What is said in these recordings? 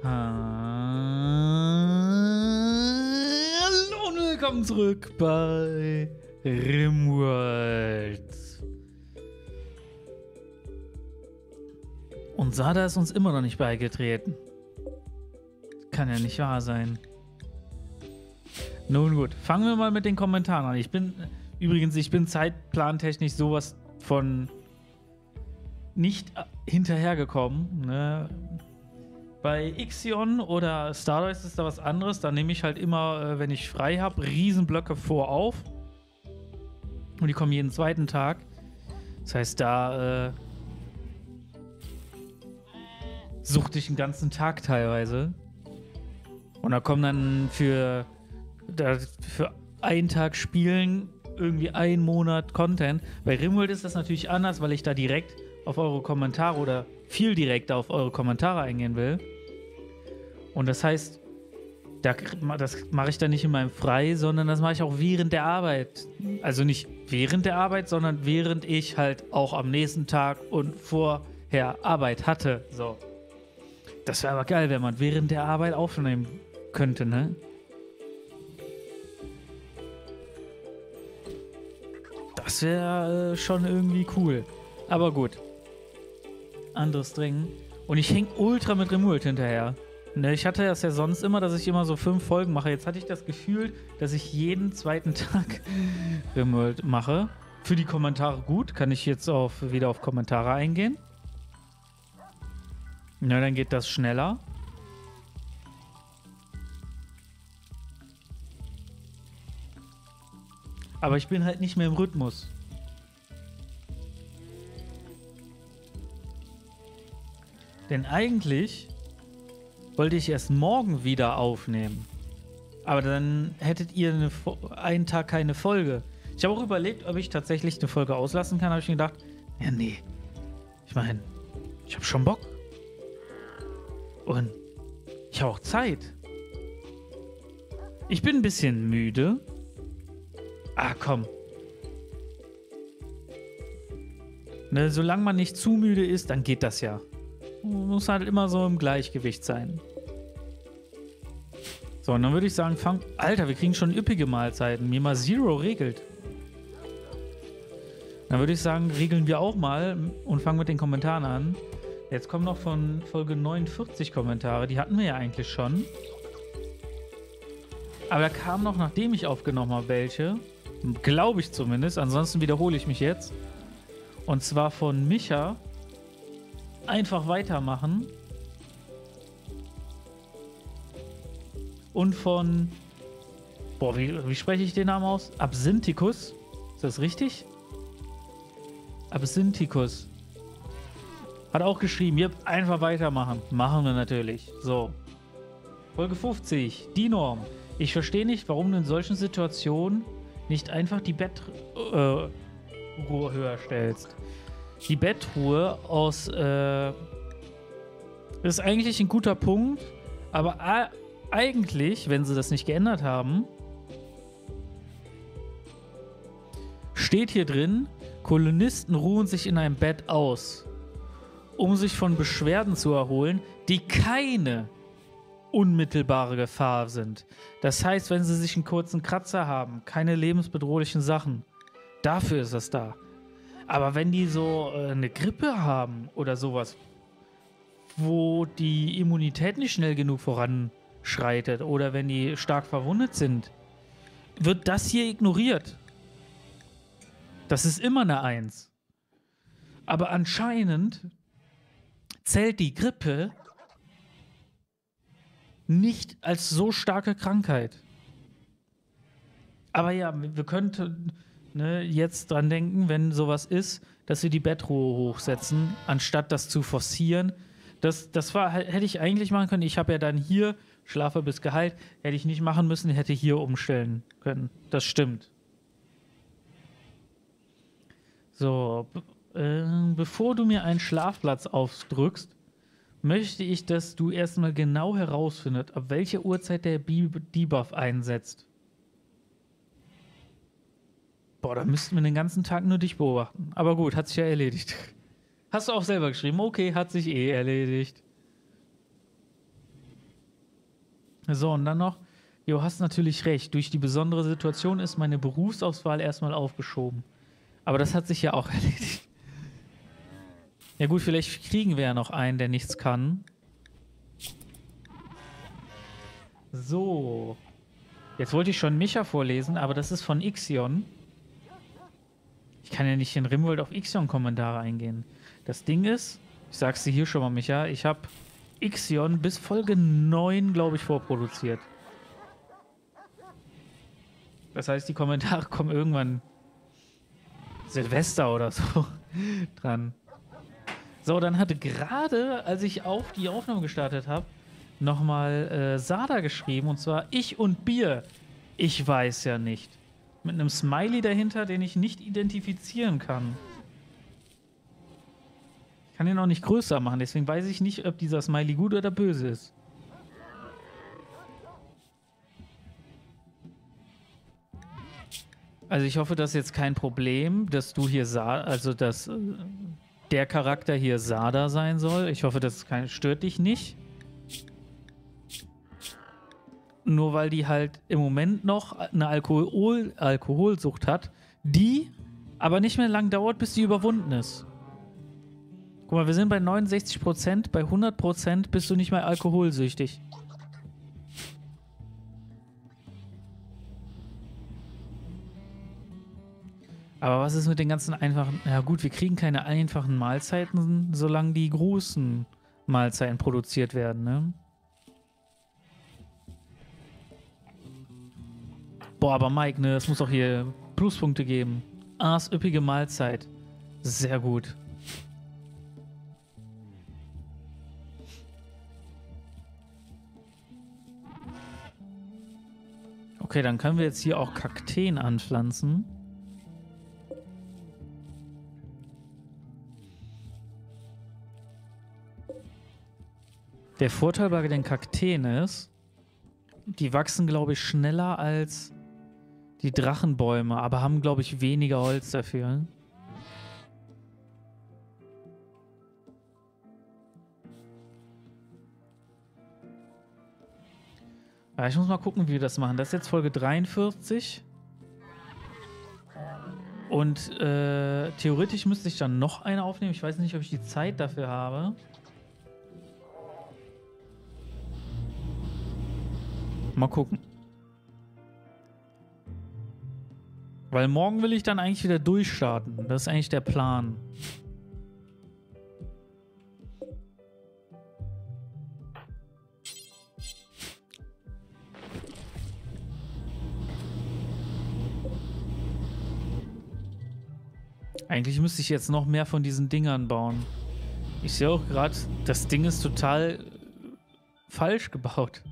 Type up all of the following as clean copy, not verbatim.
Hallo und willkommen zurück bei RimWorld. Und Sada ist uns immer noch nicht beigetreten. Kann ja nicht wahr sein. Nun gut, fangen wir mal mit den Kommentaren an. Ich bin zeitplantechnisch sowas von nicht hinterhergekommen. Ne? Bei Ixion oder Stardust ist da was anderes. Da nehme ich halt immer, wenn ich frei habe, Riesenblöcke vorauf. Und die kommen jeden zweiten Tag. Das heißt, da suchte ich den ganzen Tag teilweise. Und da kommen dann für einen Tag Spielen irgendwie einen Monat Content. Bei RimWorld ist das natürlich anders, weil ich da direkt auf eure Kommentare oder viel direkter auf eure Kommentare eingehen will. Und das heißt, das mache ich dann nicht in meinem Frei, sondern das mache ich auch während der Arbeit. Also nicht während der Arbeit, sondern während ich halt auch am nächsten Tag und vorher Arbeit hatte. So. Das wäre aber geil, wenn man während der Arbeit aufnehmen könnte, ne? Das wäre schon irgendwie cool. Aber gut. Anderes Dringen. Und ich hänge ultra mit RimWorld hinterher. Ne, ich hatte das ja sonst immer, dass ich immer so 5 Folgen mache. Jetzt hatte ich das Gefühl, dass ich jeden zweiten Tag RimWorld mache. Für die Kommentare gut. Kann ich jetzt wieder auf Kommentare eingehen. Na, dann geht das schneller. Aber ich bin halt nicht mehr im Rhythmus. Denn eigentlich wollte ich erst morgen wieder aufnehmen. Aber dann hättet ihr einen Tag keine Folge. Ich habe auch überlegt, ob ich tatsächlich eine Folge auslassen kann. Da habe ich mir gedacht, ja nee. Ich meine, ich habe schon Bock. Und ich habe auch Zeit. Ich bin ein bisschen müde. Ah, komm. Ne, solange man nicht zu müde ist, dann geht das ja. Muss halt immer so im Gleichgewicht sein. So, und dann würde ich sagen, Alter, wir kriegen schon üppige Mahlzeiten. Mima Zero regelt. Dann würde ich sagen, regeln wir auch mal und fangen mit den Kommentaren an. Jetzt kommen noch von Folge 49 Kommentare. Die hatten wir ja eigentlich schon. Aber da kamen noch, nachdem ich aufgenommen habe, welche. Glaube ich zumindest, ansonsten wiederhole ich mich jetzt. Und zwar von Micha. Einfach weitermachen. Und von... Boah, wie spreche ich den Namen aus? Absintikus. Ist das richtig? Absintikus. Hat auch geschrieben, ihr habt einfach weitermachen. Machen wir natürlich. So. Folge 50. Die Norm. Ich verstehe nicht, warum du in solchen Situationen nicht einfach die Bettruhe höher stellst. Die Bettruhe aus ist eigentlich ein guter Punkt, aber eigentlich, wenn sie das nicht geändert haben, steht hier drin, Kolonisten ruhen sich in einem Bett aus, um sich von Beschwerden zu erholen, die keine unmittelbare Gefahr sind. Das heißt, wenn sie sich einen kurzen Kratzer haben, keine lebensbedrohlichen Sachen, dafür ist das da. Aber wenn die so eine Grippe haben oder sowas, wo die Immunität nicht schnell genug voranschreitet oder wenn die stark verwundet sind, wird das hier ignoriert. Das ist immer eine 1. Aber anscheinend zählt die Grippe nicht als so starke Krankheit. Aber ja, wir könnten... jetzt dran denken, wenn sowas ist, dass wir die Bettruhe hochsetzen, anstatt das zu forcieren. Das hätte ich eigentlich machen können. Ich habe ja dann hier Schlafe bis Gehalt, hätte ich nicht machen müssen, hätte hier umstellen können. Das stimmt. So, bevor du mir einen Schlafplatz aufdrückst, möchte ich, dass du erstmal genau herausfindest, ab welcher Uhrzeit der Debuff einsetzt. Boah, da müssten wir den ganzen Tag nur dich beobachten. Aber gut, hat sich ja erledigt. Hast du auch selber geschrieben? Okay, hat sich eh erledigt. So, und dann noch, du hast natürlich recht, durch die besondere Situation ist meine Berufsauswahl erstmal aufgeschoben. Aber das hat sich ja auch erledigt. Ja gut, vielleicht kriegen wir ja noch einen, der nichts kann. So. Jetzt wollte ich schon Micha vorlesen, aber das ist von Ixion. Ich kann ja nicht in RimWorld auf Ixion-Kommentare eingehen. Das Ding ist, ich sag's dir hier schon mal, Micha, ich habe Ixion bis Folge 9, glaube ich, vorproduziert. Das heißt, die Kommentare kommen irgendwann Silvester oder so dran. So, dann hatte gerade, als ich auf die Aufnahme gestartet habe, nochmal Sada geschrieben, und zwar ich und Bier. Ich weiß ja nicht. Mit einem Smiley dahinter, den ich nicht identifizieren kann. Ich kann den auch nicht größer machen, deswegen weiß ich nicht, ob dieser Smiley gut oder böse ist. Also ich hoffe, das ist jetzt kein Problem, dass du hier dass der Charakter hier Sada sein soll. Ich hoffe, das stört dich nicht. Nur weil die halt im Moment noch eine Alkoholsucht hat, die aber nicht mehr lang dauert, bis die überwunden ist. Guck mal, wir sind bei 69%, bei 100% bist du nicht mehr alkoholsüchtig. Aber was ist mit den ganzen einfachen... Na gut, wir kriegen keine einfachen Mahlzeiten, solange die großen Mahlzeiten produziert werden, ne? Boah, aber Mike, ne, es muss doch hier Pluspunkte geben. Aas üppige Mahlzeit. Sehr gut. Okay, dann können wir jetzt hier auch Kakteen anpflanzen. Der Vorteil bei den Kakteen ist, die wachsen, glaube ich, schneller als die Drachenbäume, aber haben, glaube ich, weniger Holz dafür. Ja, ich muss mal gucken, wie wir das machen. Das ist jetzt Folge 43. Und theoretisch müsste ich dann noch eine aufnehmen. Ich weiß nicht, ob ich die Zeit dafür habe. Mal gucken. Weil morgen will ich dann eigentlich wieder durchstarten. Das ist eigentlich der Plan. Eigentlich müsste ich jetzt noch mehr von diesen Dingern bauen. Ich sehe auch gerade, das Ding ist total falsch gebaut.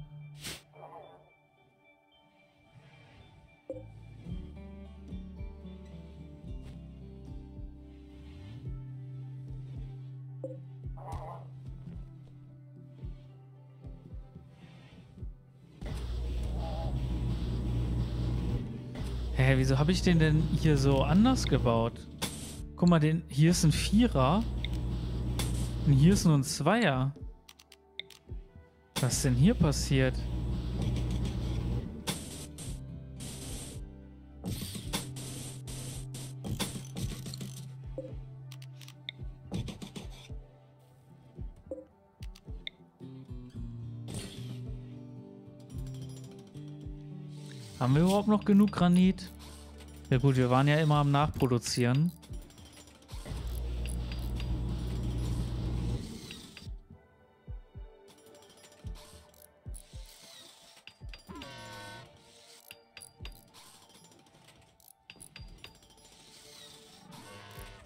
Hä, wieso habe ich den denn hier so anders gebaut? Guck mal, hier ist ein Vierer. Und hier ist nur ein Zweier. Was ist denn hier passiert? Haben wir überhaupt noch genug Granit? Ja gut, wir waren ja immer am Nachproduzieren.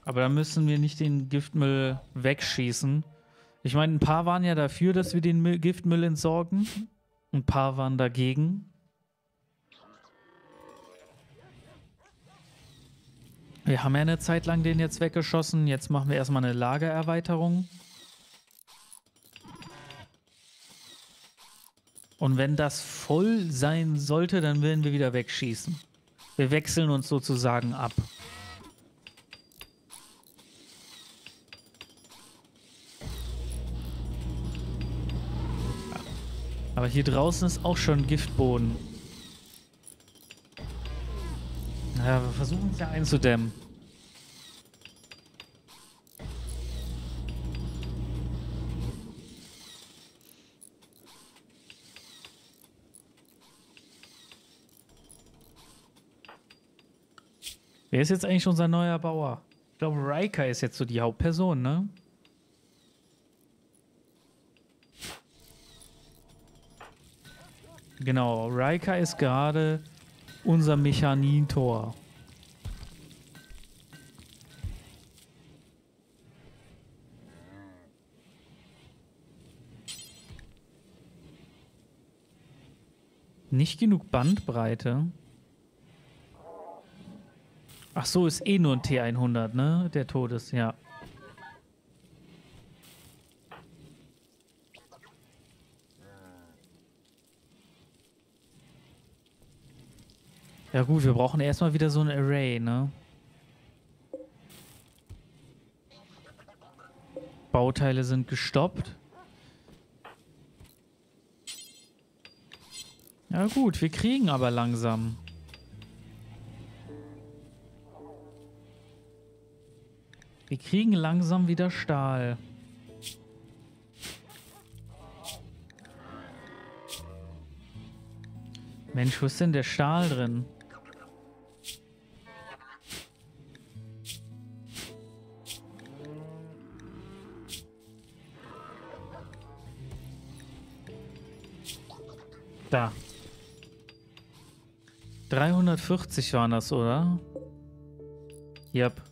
Aber da müssen wir nicht den Giftmüll wegschießen. Ich meine, ein paar waren ja dafür, dass wir den Giftmüll entsorgen. Ein paar waren dagegen. Wir haben ja eine Zeit lang den jetzt weggeschossen. Jetzt machen wir erstmal eine Lagererweiterung. Und wenn das voll sein sollte, dann werden wir wieder wegschießen. Wir wechseln uns sozusagen ab. Aber hier draußen ist auch schon Giftboden. Ja, wir versuchen es ja einzudämmen. Wer ist jetzt eigentlich unser neuer Bauer? Ich glaube, Ryker ist jetzt so die Hauptperson, ne? Genau, Ryker ist gerade unser Mechanitor. Nicht genug Bandbreite. Ach so, ist eh nur ein T100, ne? Der Todes, ja. Ja gut, wir brauchen erstmal wieder so ein Array, ne? Bauteile sind gestoppt. Ja gut, wir kriegen aber langsam. Wir kriegen langsam wieder Stahl. Mensch, wo ist denn der Stahl drin? Da. 340 waren das, oder? Yep.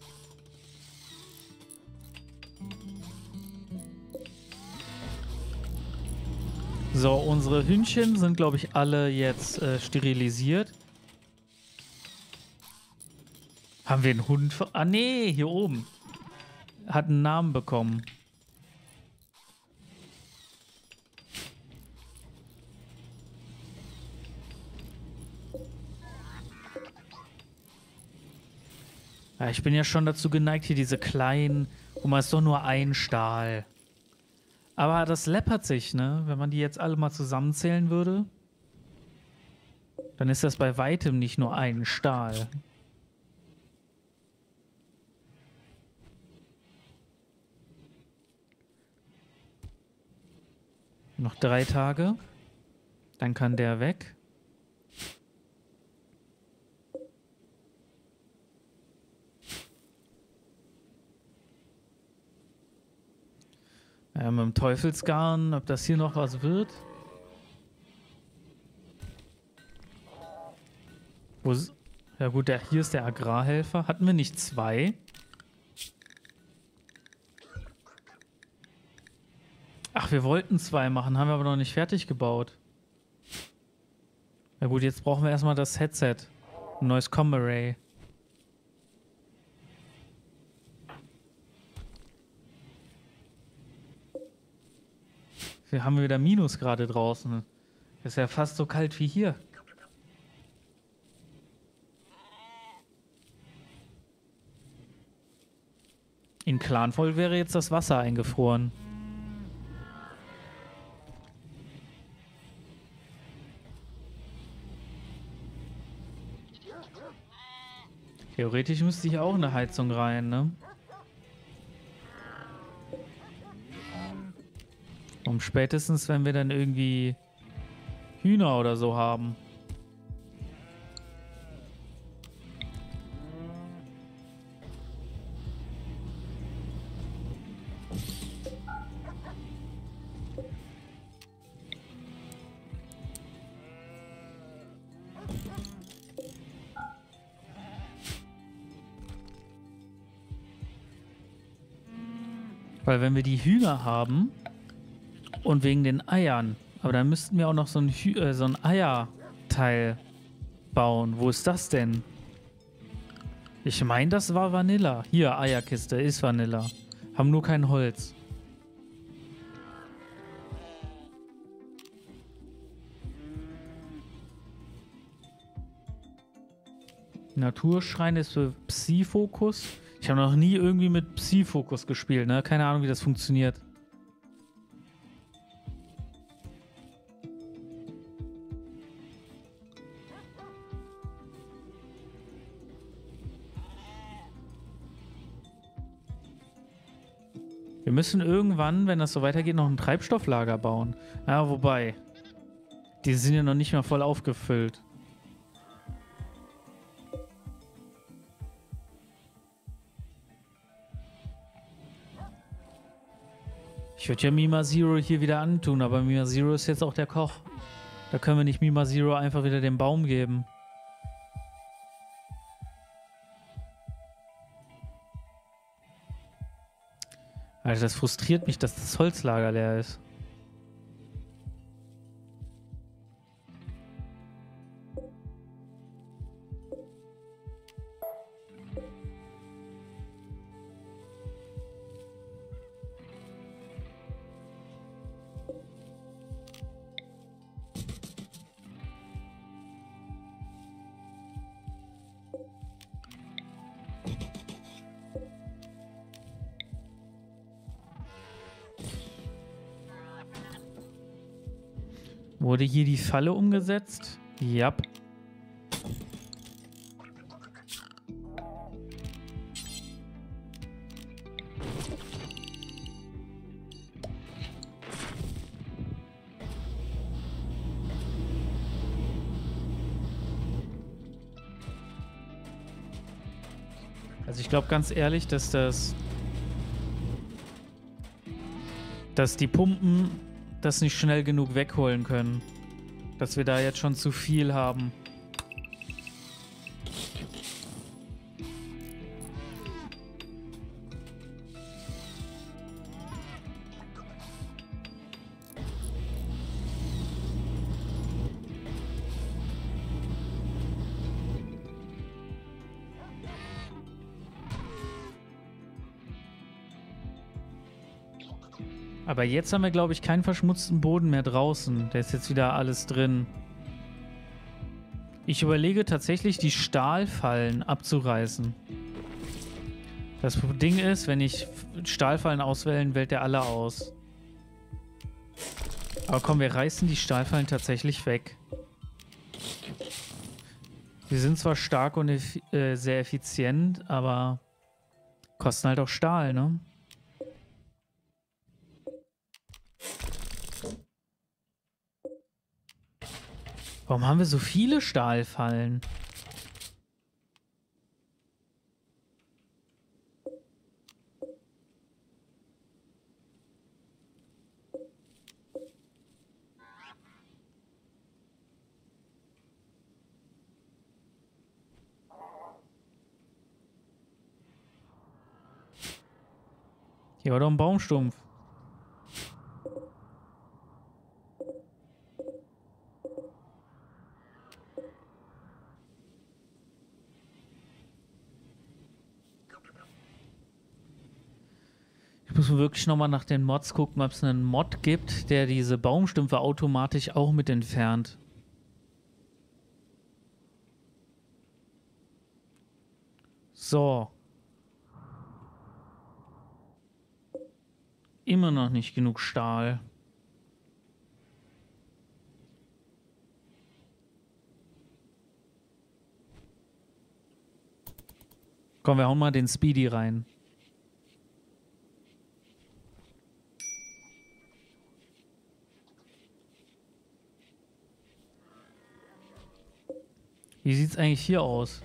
So, unsere Hühnchen sind, glaube ich, alle jetzt sterilisiert. Haben wir einen Hund? Ah, nee, hier oben. Hat einen Namen bekommen. Ja, ich bin ja schon dazu geneigt, hier diese kleinen... Guck mal, ist doch nur ein Stahl. Aber das läppert sich, ne? Wenn man die jetzt alle mal zusammenzählen würde, dann ist das bei weitem nicht nur ein Stahl. Noch 3 Tage, dann kann der weg. Mit dem Teufelsgarn, ob das hier noch was wird. Wo ist, ja gut, hier ist der Agrarhelfer. Hatten wir nicht 2? Ach, wir wollten 2 machen, haben wir aber noch nicht fertig gebaut. Na gut, jetzt brauchen wir erstmal das Headset. Ein neues Com-Array. Wir haben wieder Minus gerade draußen. Ist ja fast so kalt wie hier. In Clanvoll wäre jetzt das Wasser eingefroren. Theoretisch müsste ich auch eine Heizung rein, ne? Und spätestens, wenn wir dann irgendwie Hühner oder so haben. Weil wenn wir die Hühner haben... Und wegen den Eiern. Aber dann müssten wir auch noch so ein Eierteil bauen. Wo ist das denn? Ich meine, das war Vanilla. Hier, Eierkiste ist Vanilla. Haben nur kein Holz. Naturschrein ist für Psi-Fokus. Ich habe noch nie irgendwie mit Psi-Fokus gespielt, ne? Keine Ahnung, wie das funktioniert. Wir müssen irgendwann, wenn das so weitergeht, noch ein Treibstofflager bauen. Ja, wobei. Die sind ja noch nicht mal voll aufgefüllt. Ich würde ja Mima Zero hier wieder antun, aber Mima Zero ist jetzt auch der Koch. Da können wir nicht Mima Zero einfach wieder den Baum geben. Alter, das frustriert mich, dass das Holzlager leer ist. Wurde hier die Falle umgesetzt? Ja. Yep. Also ich glaube ganz ehrlich, dass die Pumpen das nicht schnell genug wegholen können. Dass wir da jetzt schon zu viel haben. Aber jetzt haben wir, glaube ich, keinen verschmutzten Boden mehr draußen. Da ist jetzt wieder alles drin. Ich überlege tatsächlich, die Stahlfallen abzureißen. Das Ding ist, wenn ich Stahlfallen auswählen, wählt der alle aus. Aber komm, wir reißen die Stahlfallen tatsächlich weg. Wir sind zwar stark und sehr effizient, aber kosten halt auch Stahl, ne? Warum haben wir so viele Stahlfallen? Hier war doch ein Baumstumpf. Muss man wirklich nochmal nach den Mods gucken, ob es einen Mod gibt, der diese Baumstümpfe automatisch auch mit entfernt. So. Immer noch nicht genug Stahl. Komm, wir hauen mal den Speedy rein. Wie sieht es eigentlich hier aus?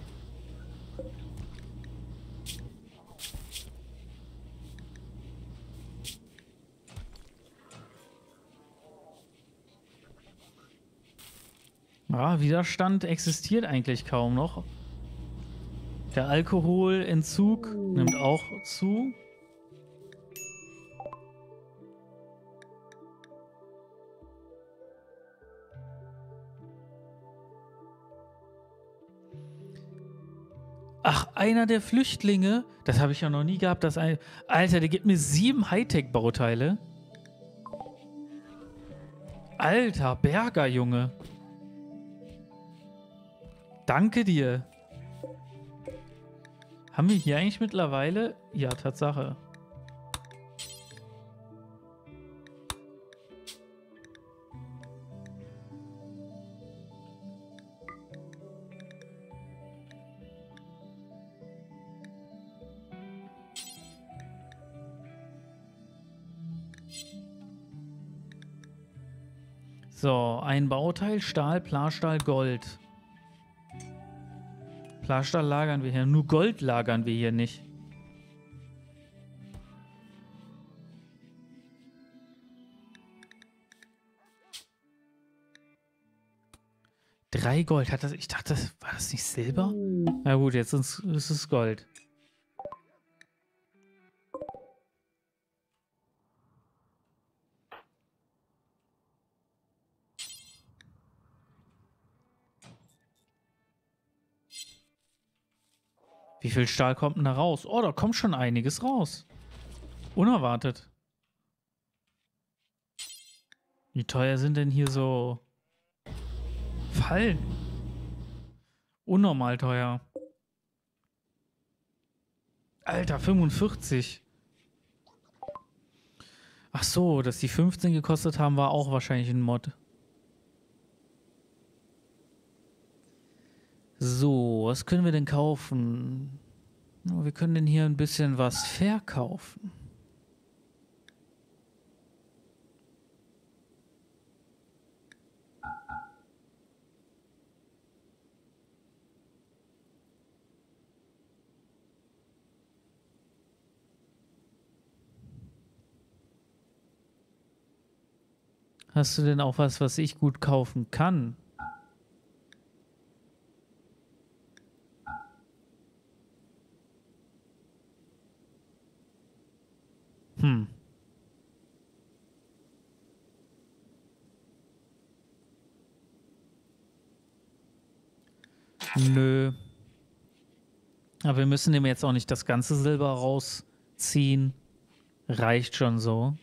Ah, Widerstand existiert eigentlich kaum noch. Der Alkoholentzug nimmt auch zu. Ach, einer der Flüchtlinge? Das habe ich ja noch nie gehabt. Dass ein Alter, der gibt mir 7 Hightech-Bauteile. Alter, Berger, Junge. Danke dir. Haben wir hier eigentlich mittlerweile... Ja, Tatsache. So, ein Bauteil, Stahl, Plarstahl, Gold. Plarstahl lagern wir hier, nur Gold lagern wir hier nicht. Drei Gold, hat das, ich dachte, war das nicht Silber? Na gut, jetzt ist es Gold. Wie viel Stahl kommt denn da raus? Oh, da kommt schon einiges raus. Unerwartet. Wie teuer sind denn hier so Fallen? Unnormal teuer. Alter, 45. Ach so, dass die 15 gekostet haben, war auch wahrscheinlich ein Mod. So, was können wir denn kaufen? Wir können denn hier ein bisschen was verkaufen. Hast du denn auch was, was ich gut kaufen kann? Nö. Aber wir müssen dem jetzt auch nicht das ganze Silber rausziehen. Reicht schon so.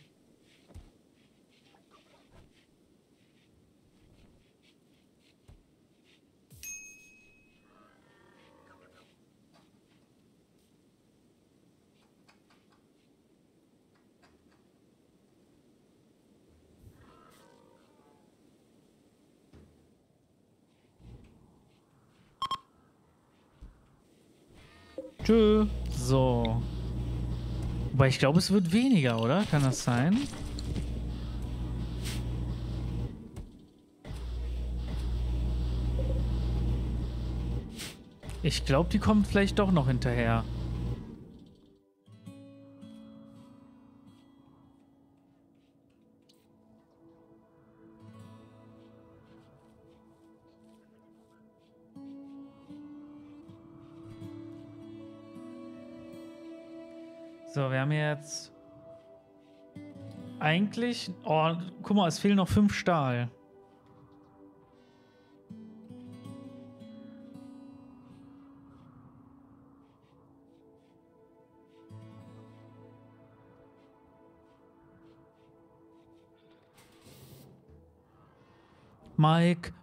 So. Wobei ich glaube, es wird weniger, oder? Kann das sein? Ich glaube, die kommt vielleicht doch noch hinterher. So, wir haben jetzt eigentlich, oh, guck mal, es fehlen noch 5 Stahl. Mike,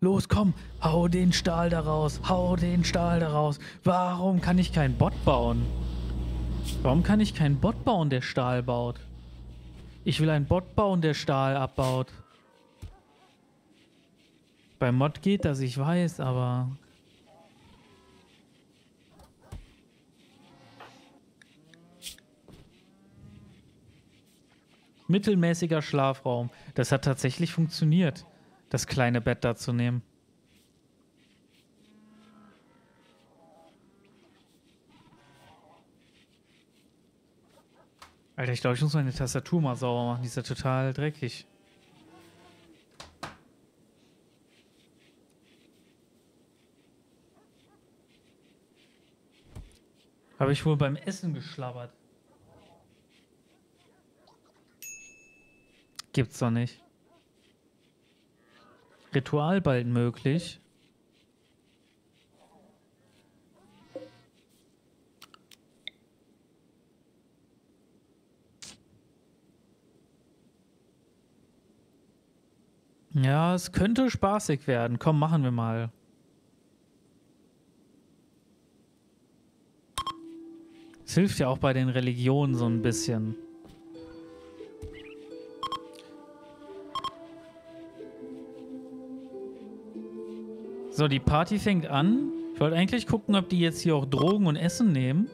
los, komm, hau den Stahl da raus, Warum kann ich keinen Bot bauen? Warum kann ich keinen Bot bauen, der Stahl baut? Ich will einen Bot bauen, der Stahl abbaut. Beim Mod geht das, ich weiß, aber... Mittelmäßiger Schlafraum. Das hat tatsächlich funktioniert, das kleine Bett da zu nehmen. Alter, ich glaube, ich muss meine Tastatur mal sauber machen. Die ist ja total dreckig. Habe ich wohl beim Essen geschlabbert. Gibt's doch nicht. Ritual bald möglich. Ja, es könnte spaßig werden. Komm, machen wir mal. Es hilft ja auch bei den Religionen so ein bisschen. So, die Party fängt an. Ich wollte eigentlich gucken, ob die jetzt hier auch Drogen und Essen nehmen.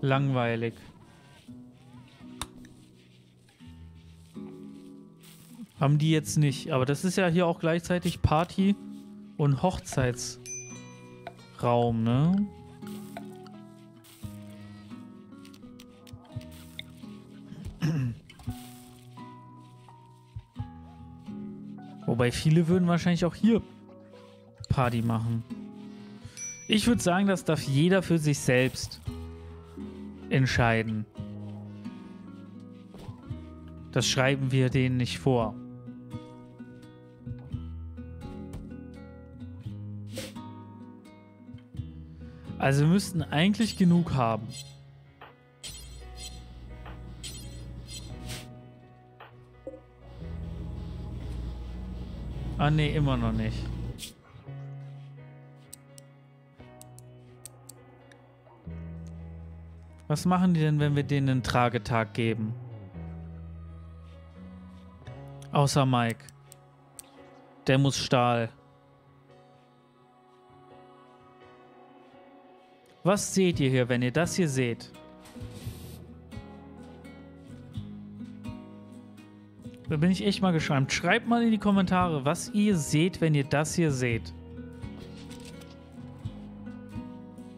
Langweilig. Haben die jetzt nicht. Aber das ist ja hier auch gleichzeitig Party- und Hochzeitsraum, ne? Wobei viele würden wahrscheinlich auch hier Party machen. Ich würde sagen, das darf jeder für sich selbst entscheiden. Das schreiben wir denen nicht vor. Also wir müssten eigentlich genug haben. Ah ne, immer noch nicht. Was machen die denn, wenn wir denen einen Tragetag geben? Außer Mike. Der muss Stahl. Was seht ihr hier, wenn ihr das hier seht? Da bin ich echt mal gespannt. Schreibt mal in die Kommentare, was ihr seht, wenn ihr das hier seht.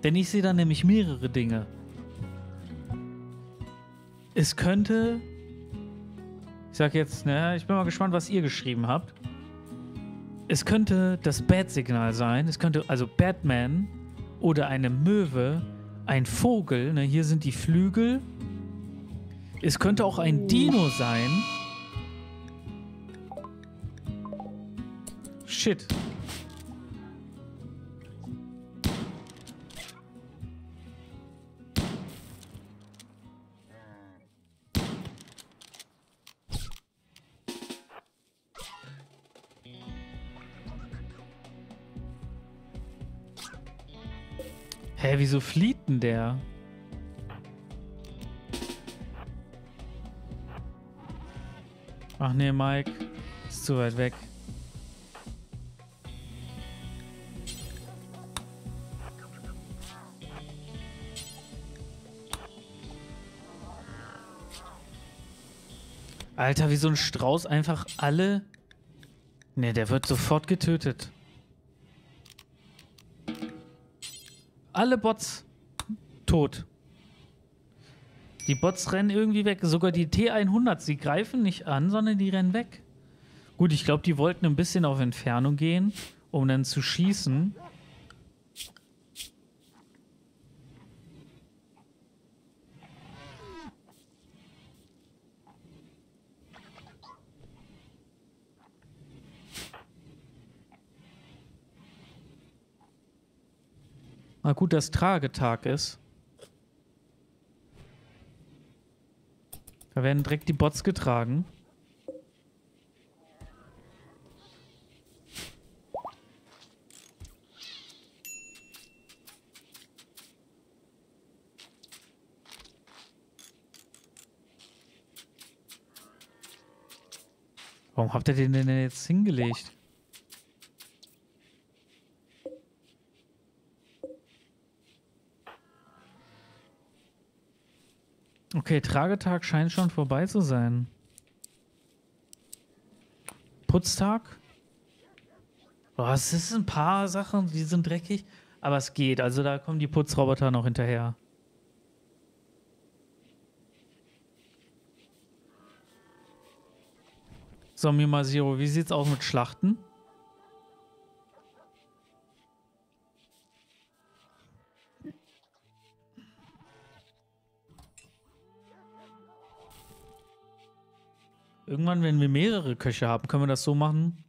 Denn ich sehe da nämlich mehrere Dinge. Es könnte... Ich sag jetzt, ne, ich bin mal gespannt, was ihr geschrieben habt. Es könnte das Bat-Signal sein. Es könnte also Batman oder eine Möwe, ein Vogel. Ne, hier sind die Flügel. Es könnte auch ein Dino sein. Shit. Hä, wieso flieht denn der? Ach nee, Mike. Ist zu weit weg. Alter, wie so ein Strauß einfach alle... Ne, der wird sofort getötet. Alle Bots tot. Die Bots rennen irgendwie weg. Sogar die T100, sie greifen nicht an, sondern die rennen weg. Gut, ich glaube, die wollten ein bisschen auf Entfernung gehen, um dann zu schießen. Na gut, dass Tragetag ist. Da werden direkt die Bots getragen. Warum habt ihr den denn jetzt hingelegt? Okay, Tragetag scheint schon vorbei zu sein. Putztag? Boah, es ist ein paar Sachen, die sind dreckig, aber es geht. Also da kommen die Putzroboter noch hinterher. So, Mima Zero, wie sieht's aus mit Schlachten? Irgendwann, wenn wir mehrere Köche haben, können wir das so machen,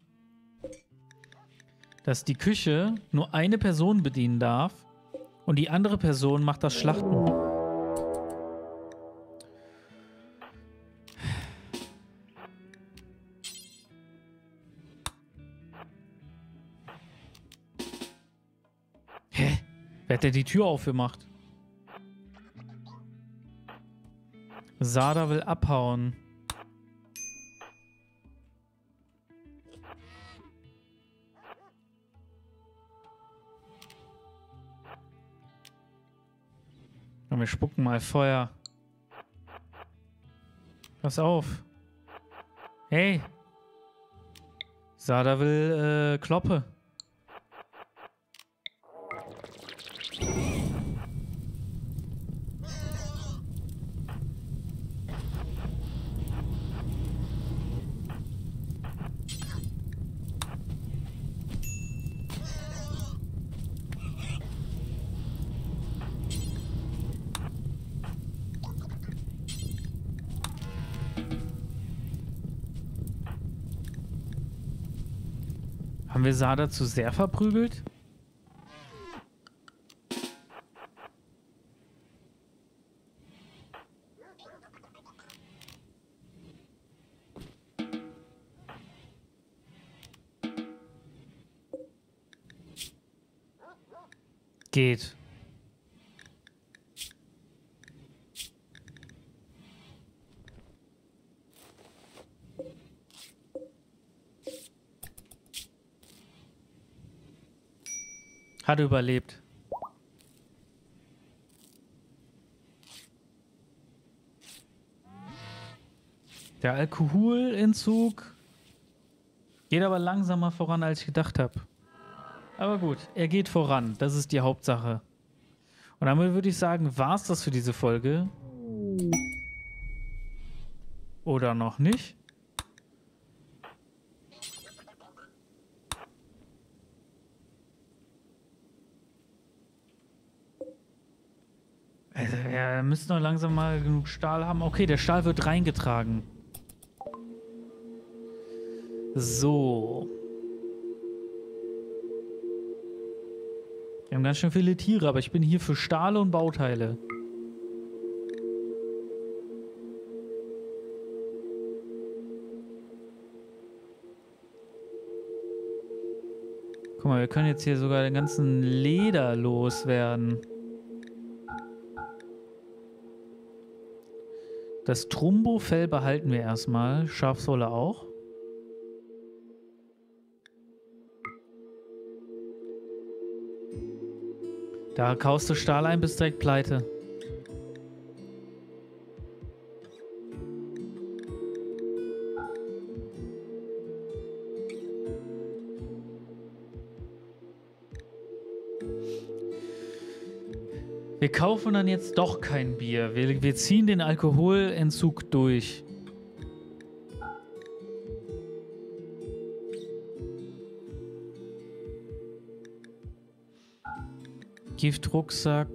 dass die Küche nur eine Person bedienen darf und die andere Person macht das Schlachten. Hä? Wer hat denn die Tür aufgemacht? Sada will abhauen. Komm, wir spucken mal Feuer. Pass auf. Hey. Sada will Kloppe. Haben wir Sada zu sehr verprügelt? Geht. Hat überlebt. Der Alkoholentzug geht aber langsamer voran, als ich gedacht habe. Aber gut, er geht voran. Das ist die Hauptsache. Und damit würde ich sagen, war es das für diese Folge. Oder noch nicht. Also, wir müssen doch langsam mal genug Stahl haben. Okay, der Stahl wird reingetragen. So. Wir haben ganz schön viele Tiere, aber ich bin hier für Stahl und Bauteile. Guck mal, wir können jetzt hier sogar den ganzen Leder loswerden. Das Trumbo-Fell behalten wir erstmal. Schafswolle auch. Da kaust du Stahl ein, bist direkt pleite. Wir kaufen dann jetzt doch kein Bier. Wir ziehen den Alkoholentzug durch. Giftrucksack,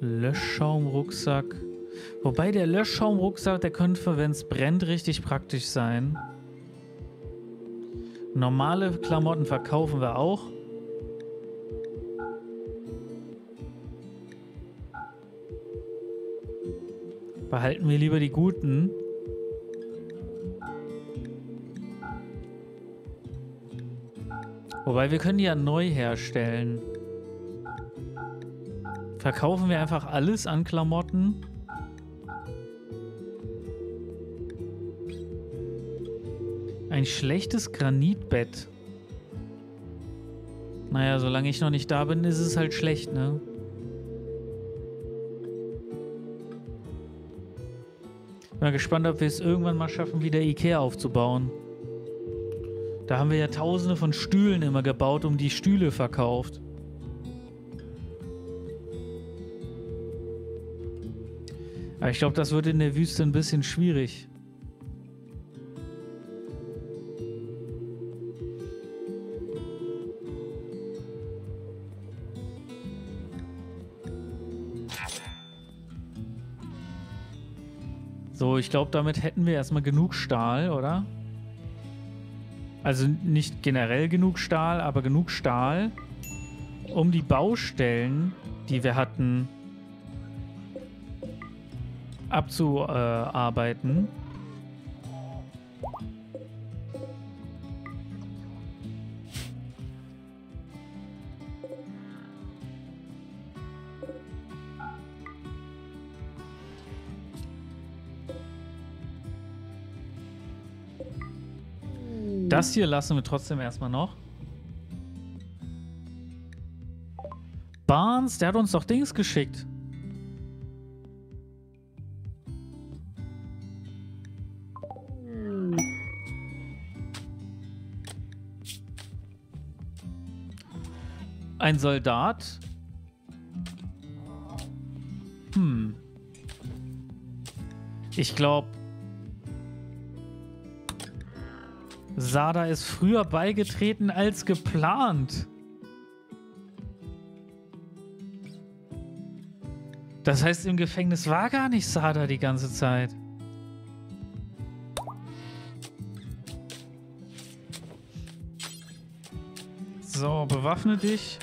Löschschaumrucksack. Wobei der Löschschaumrucksack, der könnte, wenn es brennt, richtig praktisch sein. Normale Klamotten verkaufen wir auch. Behalten wir lieber die guten. Wobei, wir können die ja neu herstellen. Verkaufen wir einfach alles an Klamotten. Ein schlechtes Granitbett. Naja, solange ich noch nicht da bin, ist es halt schlecht, ne? Bin mal gespannt, ob wir es irgendwann mal schaffen, wieder Ikea aufzubauen. Da haben wir ja tausende von Stühlen immer gebaut, um die Stühle verkauft. Aber ich glaube, das wird in der Wüste ein bisschen schwierig. So, ich glaube, damit hätten wir erstmal genug Stahl, oder? Also nicht generell genug Stahl, aber genug Stahl, um die Baustellen, die wir hatten, abzuarbeiten. Das hier lassen wir trotzdem erstmal noch. Barnes, der hat uns doch Dings geschickt. Ein Soldat. Hm. Ich glaube, Sada ist früher beigetreten als geplant. Das heißt, im Gefängnis war gar nicht Sada die ganze Zeit. So, bewaffne dich.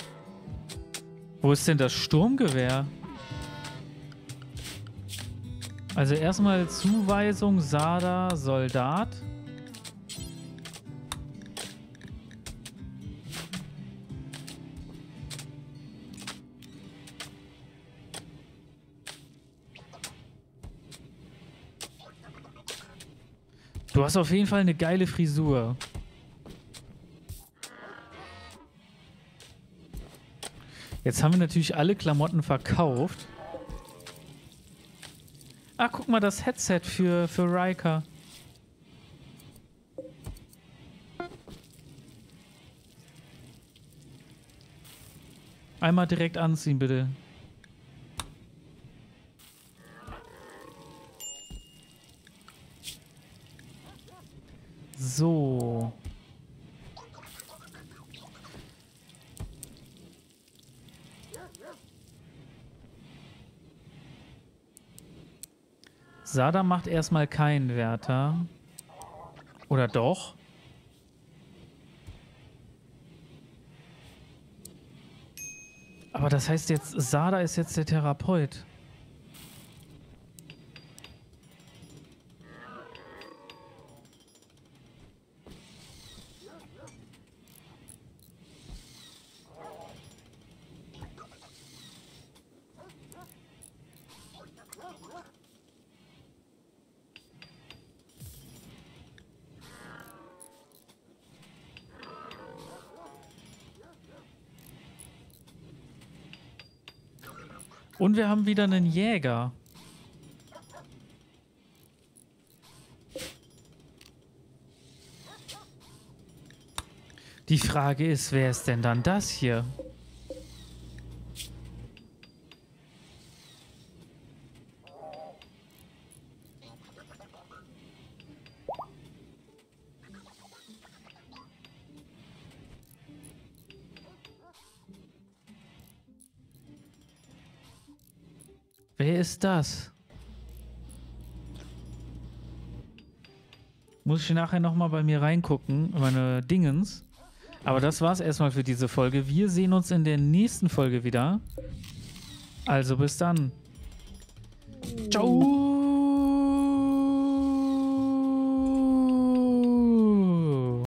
Wo ist denn das Sturmgewehr? Also erstmal Zuweisung, Sada, Soldat. Du hast auf jeden Fall eine geile Frisur. Jetzt haben wir natürlich alle Klamotten verkauft. Ach, guck mal, das Headset für Ryker. Einmal direkt anziehen, bitte. So. Sada macht erstmal keinen Wärter. Oder doch? Aber das heißt jetzt, Sada ist jetzt der Therapeut. Und wir haben wieder einen Jäger. Die Frage ist, wer ist denn dann das hier? Wer ist das? Muss ich nachher nochmal bei mir reingucken, meine Dingens. Aber das war's erstmal für diese Folge. Wir sehen uns in der nächsten Folge wieder. Also bis dann. Ciao.